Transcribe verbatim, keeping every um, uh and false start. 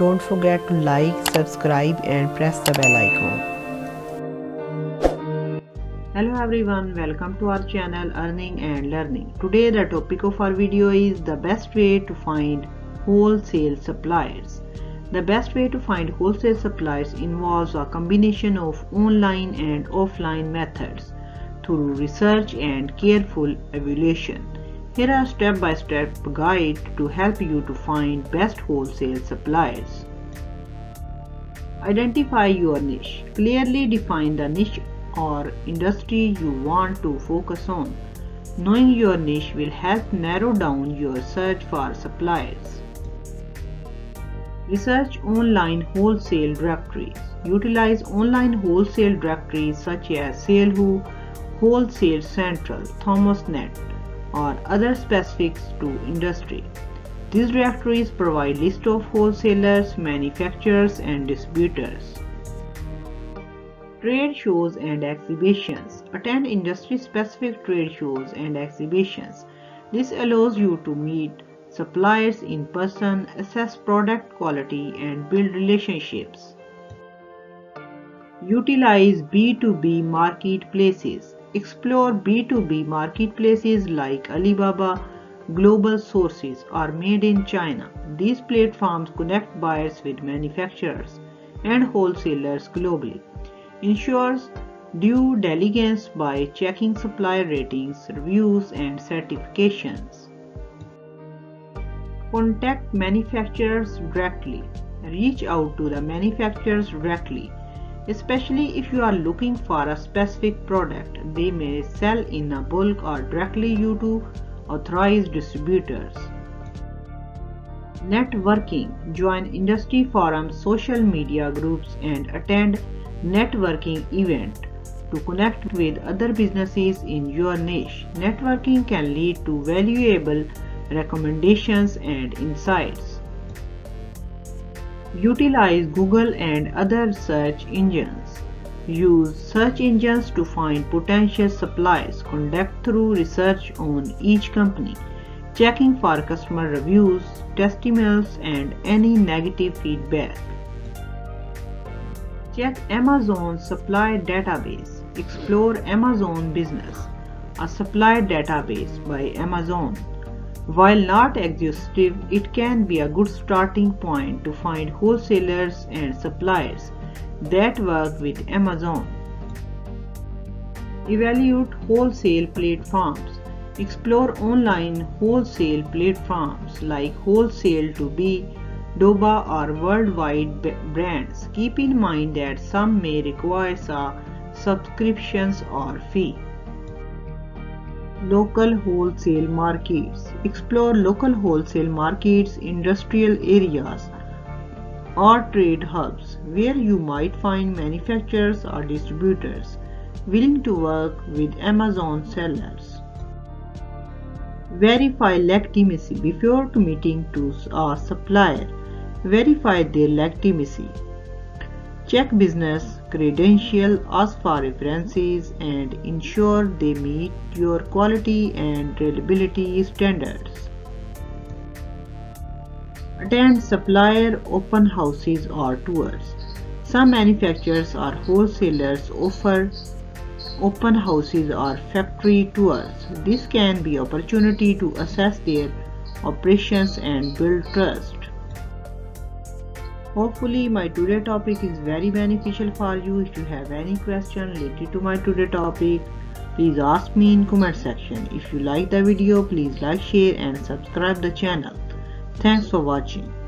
Don't forget to like, subscribe and press the bell icon. Hello everyone, welcome to our channel Earning and Learning. Today the topic of our video is the best way to find wholesale suppliers. The best way to find wholesale suppliers involves a combination of online and offline methods through research and careful evaluation. Here are step-by-step guides to help you to find best wholesale suppliers. Identify your niche. Clearly define the niche or industry you want to focus on. Knowing your niche will help narrow down your search for suppliers. Research online wholesale directories. Utilize online wholesale directories such as SaleHoo, Wholesale Central, ThomasNet, or other specifics to industry. These directories provide list of wholesalers, manufacturers and distributors. Trade shows and exhibitions. Attend industry specific trade shows and exhibitions. This allows you to meet suppliers in person, assess product quality and build relationships. Utilize B two B marketplaces. Explore B two B marketplaces like Alibaba, Global Sources or Made in China. These platforms connect buyers with manufacturers and wholesalers globally. Ensure due diligence by checking supplier ratings, reviews and certifications. Contact manufacturers directly. Reach out to the manufacturers directly. Especially if you are looking for a specific product, they may sell in a bulk or directly you to authorized distributors. Networking. Join industry forums, social media groups and attend networking events to connect with other businesses in your niche. Networking can lead to valuable recommendations and insights. Utilize Google and other search engines. Use search engines to find potential suppliers. Conduct through research on each company, checking for customer reviews, testimonials, and any negative feedback. Check Amazon's supply database. Explore Amazon Business, a supply database by Amazon. While not exhaustive, it can be a good starting point to find wholesalers and suppliers that work with Amazon. Evaluate wholesale platforms. Explore online wholesale platforms like Wholesale two B, DOBA or Worldwide Brands. Keep in mind that some may require subscriptions or fee. Local wholesale markets. Explore local wholesale markets, industrial areas or trade hubs where you might find manufacturers or distributors willing to work with Amazon sellers. Verify legitimacy. Before committing to a supplier, verify their legitimacy. Check business credentials, ask for references and ensure they meet your quality and reliability standards. Attend supplier open houses or tours. Some manufacturers or wholesalers offer open houses or factory tours. This can be an opportunity to assess their operations and build trust. Hopefully my today topic is very beneficial for you. If you have any question related to my today topic, please ask me in comment section. If you like the video, please like, share and subscribe the channel. Thanks for watching.